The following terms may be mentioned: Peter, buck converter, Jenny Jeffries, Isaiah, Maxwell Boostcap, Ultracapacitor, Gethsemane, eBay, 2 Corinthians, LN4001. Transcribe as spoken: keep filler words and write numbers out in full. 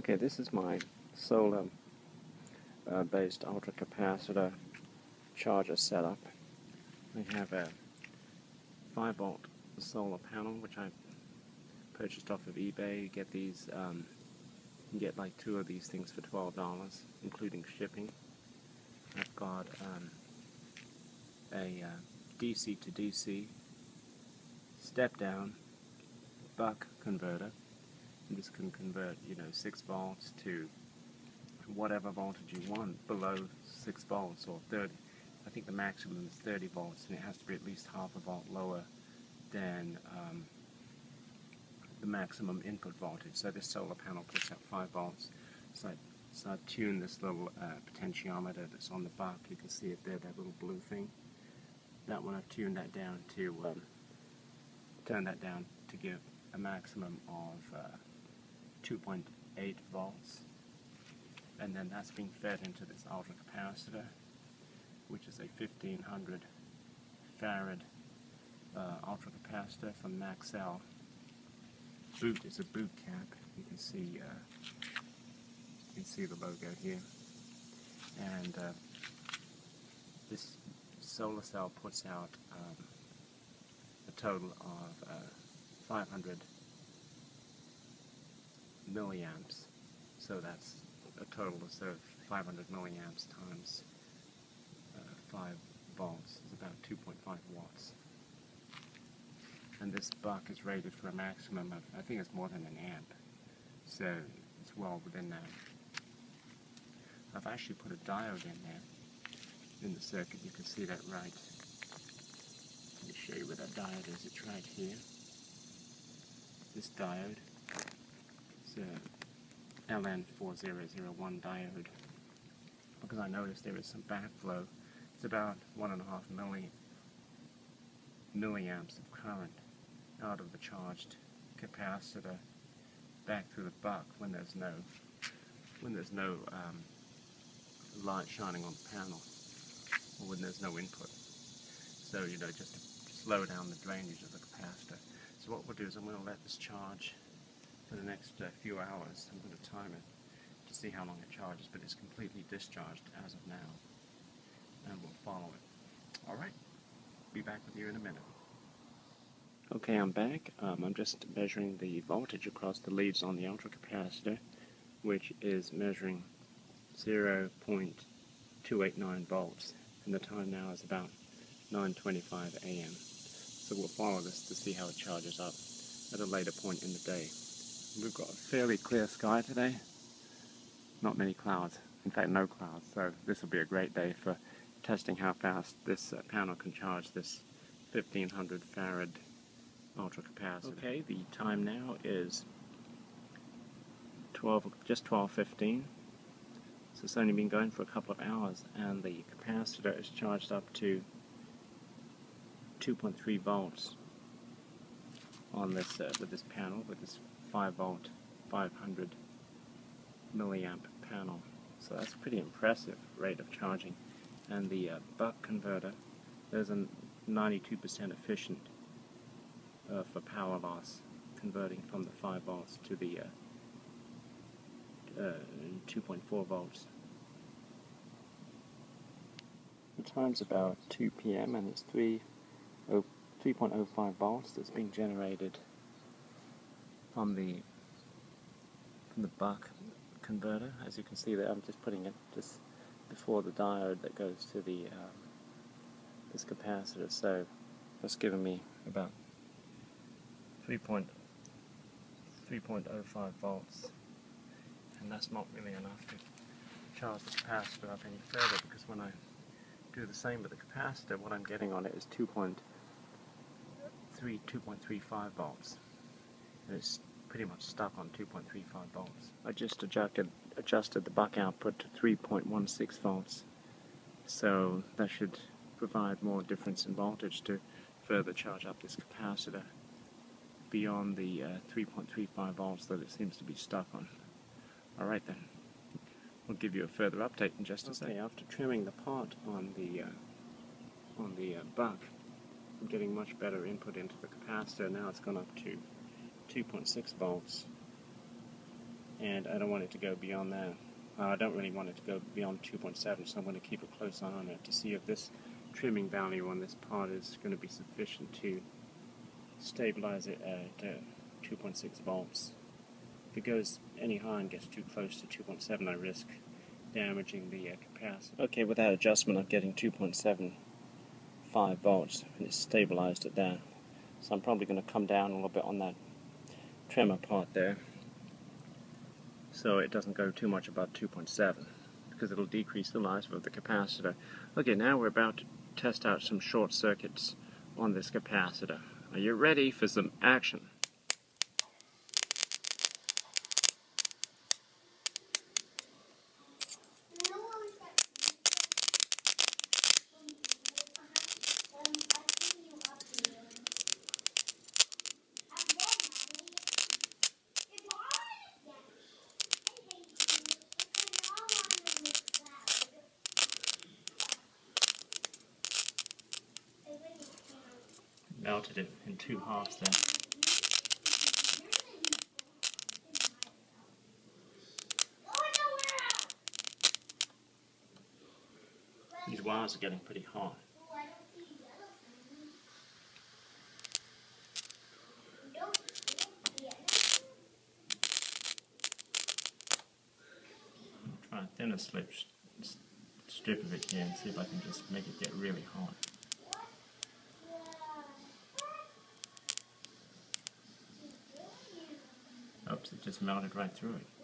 Okay, this is my solar uh, based ultra capacitor charger setup. We have a five volt solar panel which I purchased off of eBay. You get these, um, you get like two of these things for twelve dollars including shipping. I've got um, a uh, D C to D C step down buck converter. This can convert, you know, six volts to whatever voltage you want below six volts or thirty. I think the maximum is thirty volts, and it has to be at least half a volt lower than um, the maximum input voltage. So this solar panel puts out five volts. So I, so I tuned this little uh, potentiometer that's on the buck. You can see it there, that little blue thing. That one I've tuned that down to, um, turn that down to give a maximum of uh, two point eight volts, and then that's being fed into this ultra capacitor, which is a fifteen hundred farad uh, ultra capacitor from Maxwell. Boot is a boot cap. You can see, uh, you can see the logo here, and uh, this solar cell puts out um, a total of uh, five hundred milliamps, so that's a total of sort of five hundred milliamps times uh, five volts is about two point five watts. And this buck is rated for a maximum of, I think it's more than an amp, so it's well within that. I've actually put a diode in there in the circuit. You can see that right. Let me show you where that diode is. It's right here. This diode. It's a L N four zero zero one diode, because I noticed there is some backflow. It's about one and a half milli milliamps of current out of the charged capacitor back through the buck when there's no when there's no um, light shining on the panel, or when there's no input. So you know, just to slow down the drainage of the capacitor. So what we'll do is I'm going to let this charge for the next uh, few hours. I'm going to time it to see how long it charges, but it's completely discharged as of now, and we'll follow it. Alright, be back with you in a minute. Okay, I'm back. Um, I'm just measuring the voltage across the leads on the ultra capacitor, which is measuring zero point two eight nine volts, and the time now is about nine twenty-five a m So we'll follow this to see how it charges up at a later point in the day. We've got a fairly clear sky today, not many clouds, in fact no clouds, so this will be a great day for testing how fast this uh, panel can charge this fifteen hundred farad ultra capacitor. Okay, the time now is twelve, just twelve fifteen, so it's only been going for a couple of hours, and the capacitor is charged up to two point three volts on this uh, with this panel, with this five volt, five hundred milliamp panel. So that's pretty impressive rate of charging. And the uh, buck converter, there's a ninety-two percent efficient uh, for power loss, converting from the five volts to the uh, uh, two point four volts. The time's about two p m and it's three point oh five volts that's being generated from the from the buck converter. As you can see there, I'm just putting it just before the diode that goes to the um, this capacitor, so that's giving me about three point oh five volts, and that's not really enough to charge the capacitor up any further, because when I do the same with the capacitor, what I'm getting on it is two point three, two point three five volts, and it's pretty much stuck on two point three five volts. I just adjusted, adjusted the buck output to three point one six volts, so that should provide more difference in voltage to further charge up this capacitor beyond the uh, three point three five volts that it seems to be stuck on. Alright then, we'll give you a further update in just a second. Okay, after trimming the pot on the, uh, on the uh, buck, I'm getting much better input into the capacitor. Now it's gone up to two point six volts, and I don't want it to go beyond that. Uh, I don't really want it to go beyond two point seven, so I'm going to keep a close eye on it to see if this trimming value on this part is going to be sufficient to stabilize it at uh, two point six volts. If it goes any higher and gets too close to two point seven, I risk damaging the uh, capacitor. Okay, without adjustment I'm getting two point seven five volts, and it's stabilized at that. So I'm probably going to come down a little bit on that trimmer part there, so it doesn't go too much above two point seven, because it'll decrease the life of the capacitor. Okay, now we're about to test out some short circuits on this capacitor. Are you ready for some action? Melted it in two halves there. These wires are getting pretty hot. I'll try a thinner slip, strip of it here and see if I can just make it get really hot. It just melted right through it.